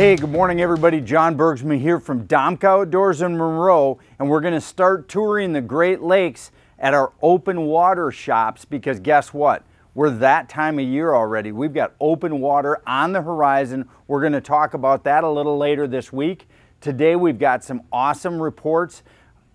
Hey, good morning everybody. John Bergsman here from Domka Outdoors in Monroe, and we're going to start touring the Great Lakes at our open water shops because guess what? We're that time of year already. We've got open water on the horizon. We're going to talk about that a little later this week. Today we've got some awesome reports.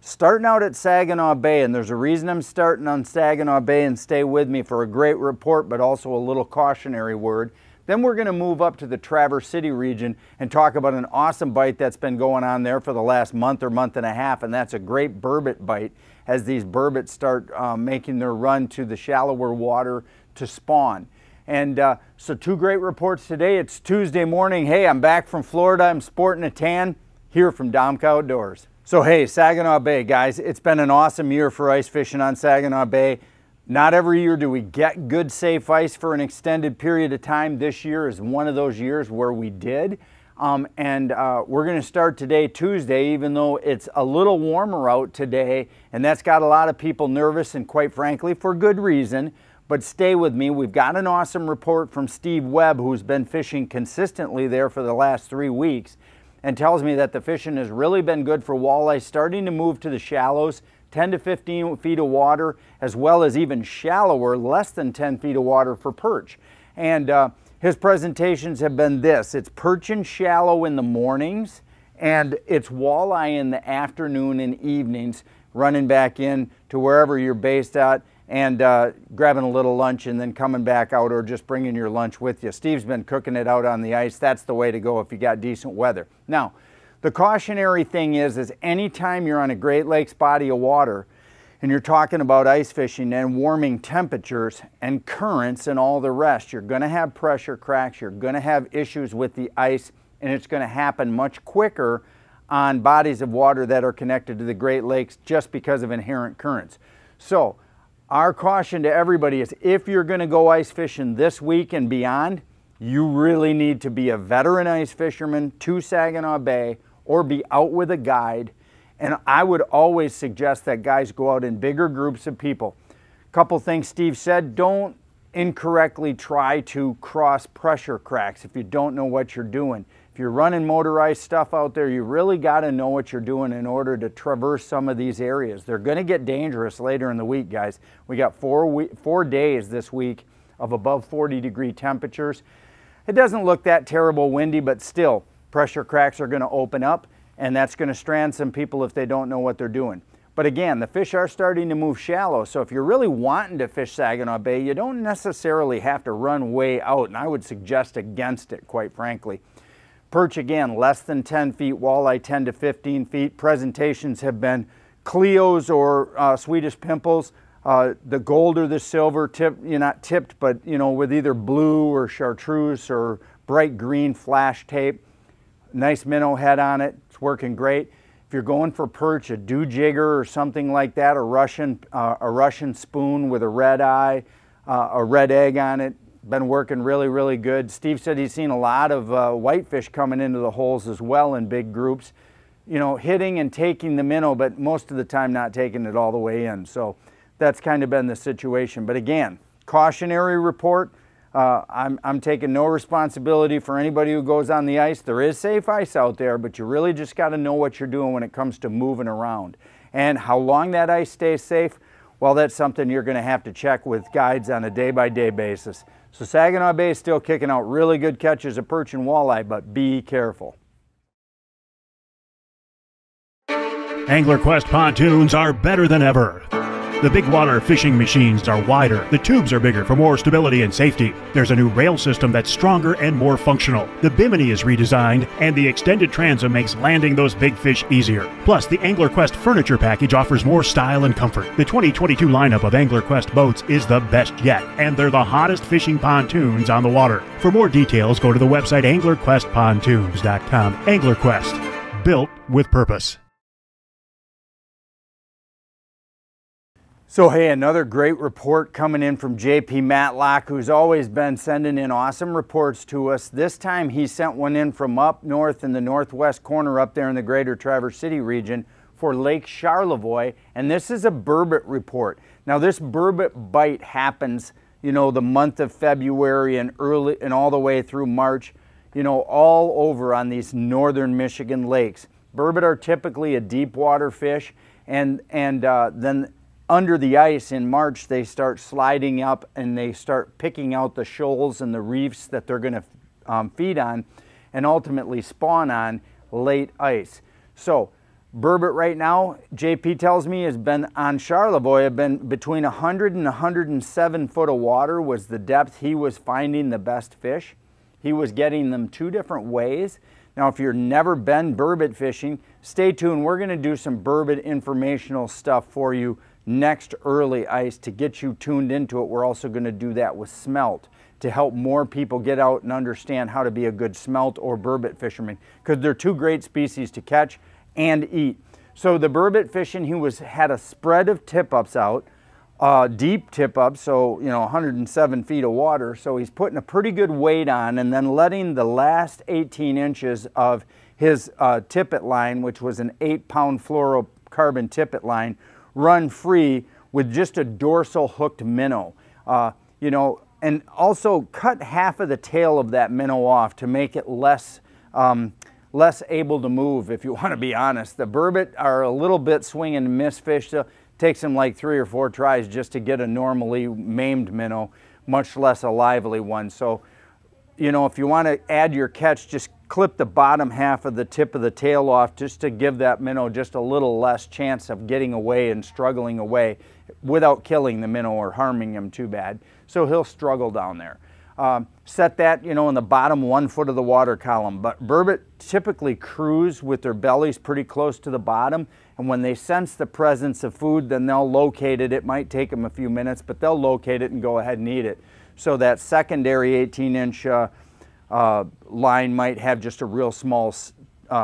Starting out at Saginaw Bay, and there's a reason I'm starting on Saginaw Bay, and stay with me for a great report but also a little cautionary word. Then we're going to move up to the Traverse City region and talk about an awesome bite that's been going on there for the last month or month and a half, and that's a great burbot bite as these burbots start making their run to the shallower water to spawn. And so two great reports today. It's Tuesday morning. Hey, I'm back from Florida. I'm sporting a tan here from Domka Outdoors. So hey, Saginaw Bay, guys, it's been an awesome year for ice fishing on Saginaw Bay. Not every year do we get good safe ice for an extended period of time. This year is one of those years where we did. We're going to start today, Tuesday, even though it's a little warmer out today, and that's got a lot of people nervous, and quite frankly for good reason. But stay with me. We've got an awesome report from Steve Webb, who's been fishing consistently there for the last 3 weeks, and tells me that the fishing has really been good for walleye, starting to move to the shallows, 10 to 15 feet of water, as well as even shallower, less than 10 feet of water for perch. And his presentations have been this: it's perch and shallow in the mornings, and it's walleye in the afternoon and evenings, running back in to wherever you're based at and grabbing a little lunch and then coming back out, or just bringing your lunch with you. Steve's been cooking it out on the ice. That's the way to go if you got decent weather. Now, the cautionary thing is anytime you're on a Great Lakes body of water and you're talking about ice fishing and warming temperatures and currents and all the rest, you're going to have pressure cracks, you're going to have issues with the ice, and it's going to happen much quicker on bodies of water that are connected to the Great Lakes just because of inherent currents. So our caution to everybody is, if you're going to go ice fishing this week and beyond, you really need to be a veteran ice fisherman to Saginaw Bay, or be out with a guide. And I would always suggest that guys go out in bigger groups of people. A couple things Steve said: don't incorrectly try to cross pressure cracks if you don't know what you're doing. If you're running motorized stuff out there, you really got to know what you're doing in order to traverse some of these areas. They're going to get dangerous later in the week, guys. We got four days this week of above 40-degree temperatures. It doesn't look that terrible windy, but still, pressure cracks are going to open up, and that's going to strand some people if they don't know what they're doing. But again, the fish are starting to move shallow, so if you're really wanting to fish Saginaw Bay, you don't necessarily have to run way out, and I would suggest against it, quite frankly. Perch, again, less than 10 feet, walleye 10 to 15 feet. Presentations have been Cleos or Swedish pimples, the gold or the silver tip, you know, not tipped, but you know, with either blue or chartreuse or bright green flash tape. Nice minnow head on it. It's working great. If you're going for perch, a do jigger or something like that, a Russian spoon with a red eye, a red egg on it. Been working really, really good. Steve said he's seen a lot of whitefish coming into the holes as well in big groups. You know, hitting and taking the minnow, but most of the time not taking it all the way in. So that's kind of been the situation. But again, cautionary report. I'm taking no responsibility for anybody who goes on the ice. There is safe ice out there, but you really just got to know what you're doing when it comes to moving around. And how long that ice stays safe, well, that's something you're going to have to check with guides on a day-by-day basis. So Saginaw Bay is still kicking out really good catches of perch and walleye, but be careful. Angler Quest pontoons are better than ever. The big water fishing machines are wider. The tubes are bigger for more stability and safety. There's a new rail system that's stronger and more functional. The bimini is redesigned, and the extended transom makes landing those big fish easier. Plus, the Angler Quest furniture package offers more style and comfort. The 2022 lineup of Angler Quest boats is the best yet, and they're the hottest fishing pontoons on the water. For more details, go to the website anglerquestpontoons.com. Angler Quest, built with purpose. So hey, another great report coming in from JP Matlock, who's always been sending in awesome reports to us. This time he sent one in from up north in the northwest corner up there in the greater Traverse City region for Lake Charlevoix, and this is a burbot report. Now this burbot bite happens, you know, the month of February and all the way through March. you know, all over on these northern Michigan lakes. Burbot are typically a deep water fish, and then under the ice in March, they start sliding up and they start picking out the shoals and the reefs that they're gonna feed on and ultimately spawn on late ice. So Burbot right now, JP tells me, has been on Charlevoix, been between 100 and 107 foot of water was the depth he was finding the best fish. He was getting them two different ways. Now, if you've never been Burbot fishing, stay tuned. We're gonna do some Burbot informational stuff for you next early ice to get you tuned into it. We're also gonna do that with smelt to help more people get out and understand how to be a good smelt or Burbot fisherman, because they're two great species to catch and eat. So the Burbot fishing, he had a spread of tip-ups out, deep tip-ups, so, you know, 107 feet of water, so he's putting a pretty good weight on and then letting the last 18 inches of his tippet line, which was an 8-pound fluorocarbon tippet line, run free with just a dorsal hooked minnow, you know, and also cut half of the tail of that minnow off to make it less less able to move, if you want to be honest. The Burbot are a little bit swing and miss fish. So it takes them like 3 or 4 tries just to get a normally maimed minnow, much less a lively one. So, you know, if you want to add your catch, just clip the bottom half of the tip of the tail off just to give that minnow just a little less chance of getting away and struggling away without killing the minnow or harming him too bad. So he'll struggle down there. Set that, you know, in the bottom 1 foot of the water column. But Burbot typically cruise with their bellies pretty close to the bottom, and when they sense the presence of food, then they'll locate it. It might take them a few minutes, but they'll locate it and go ahead and eat it. So that secondary 18-inch line might have just a real small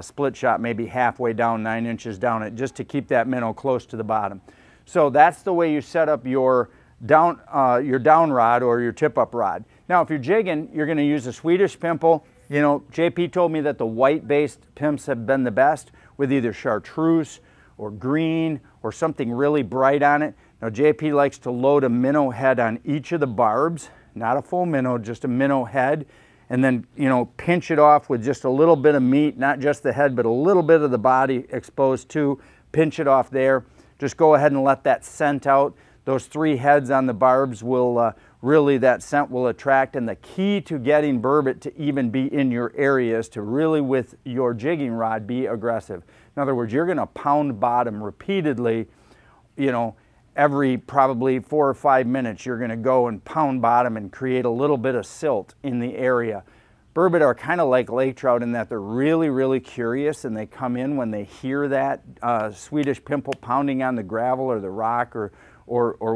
split shot, maybe halfway down, 9 inches down it, just to keep that minnow close to the bottom. So that's the way you set up your down rod or your tip-up rod. Now, if you're jigging, you're going to use a Swedish pimple. You know, JP told me that the white-based pimps have been the best, with either chartreuse or green or something really bright on it. Now, JP likes to load a minnow head on each of the barbs, not a full minnow, just a minnow head, and then, you know, pinch it off with just a little bit of meat, not just the head, but a little bit of the body exposed too. Pinch it off there. Just go ahead and let that scent out. Those 3 heads on the barbs will really, that scent will attract, and the key to getting Burbot to even be in your area is to really, with your jigging rod, be aggressive. In other words, you're going to pound bottom repeatedly, you know, every probably 4 or 5 minutes, you're going to go and pound bottom and create a little bit of silt in the area. Burbot are kind of like lake trout in that they're really, really curious, and they come in when they hear that Swedish pimple pounding on the gravel or the rock or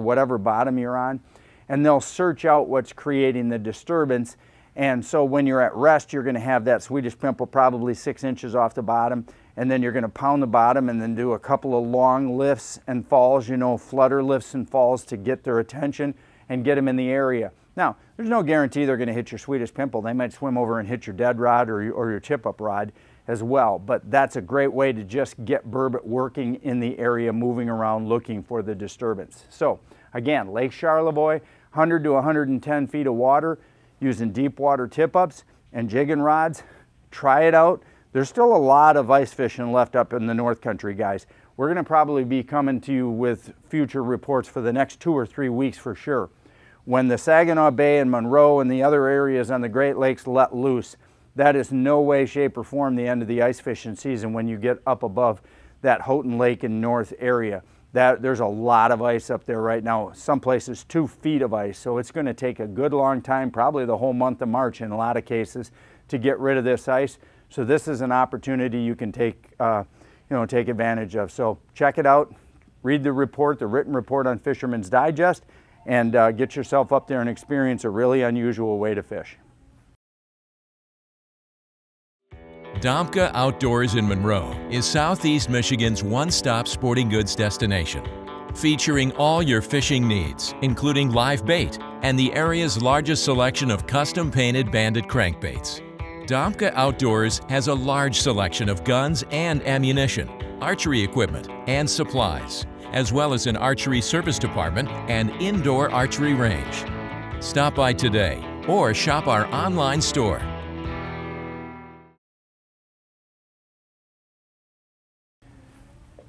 whatever bottom you're on, and they'll search out what's creating the disturbance. And so when you're at rest, you're going to have that Swedish pimple probably 6 inches off the bottom, and then you're going to pound the bottom and then do a couple of long lifts and falls, you know, flutter lifts and falls to get their attention and get them in the area. Now, there's no guarantee they're going to hit your Swedish pimple. They might swim over and hit your dead rod or your tip-up rod as well, but that's a great way to just get Burbot working in the area, moving around, looking for the disturbance. So again, Lake Charlevoix, 100 to 110 feet of water, using deep water tip-ups and jigging rods. Try it out. There's still a lot of ice fishing left up in the North Country, guys. We're going to probably be coming to you with future reports for the next 2 or 3 weeks for sure. When the Saginaw Bay and Monroe and the other areas on the Great Lakes let loose, that is no way, shape, or form the end of the ice fishing season when you get up above that Houghton Lake and North area. There's a lot of ice up there right now, some places 2 feet of ice, so it's going to take a good long time, probably the whole month of March in a lot of cases, to get rid of this ice. So this is an opportunity you can take advantage of. So check it out, read the report, the written report on Fisherman's Digest, and get yourself up there and experience a really unusual way to fish. Domka Outdoors in Monroe is Southeast Michigan's one-stop sporting goods destination, featuring all your fishing needs, including live bait and the area's largest selection of custom-painted Bandit crankbaits. Domka Outdoors has a large selection of guns and ammunition, archery equipment and supplies, as well as an archery service department and indoor archery range. Stop by today or shop our online store.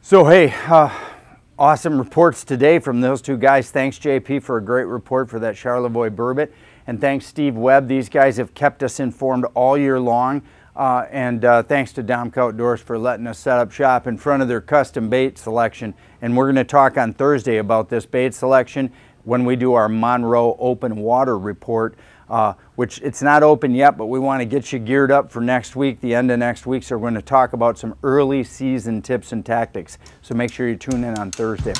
So hey, awesome reports today from those two guys. Thanks JP for a great report for that Charlevoix Burbot, and thanks Steve Webb. These guys have kept us informed all year long, and thanks to Domka Outdoors for letting us set up shop in front of their custom bait selection. And we're going to talk on Thursday about this bait selection when we do our Monroe open water report, which it's not open yet, but we want to get you geared up for next week, the end of next week. So we're going to talk about some early season tips and tactics. So make sure you tune in on Thursday.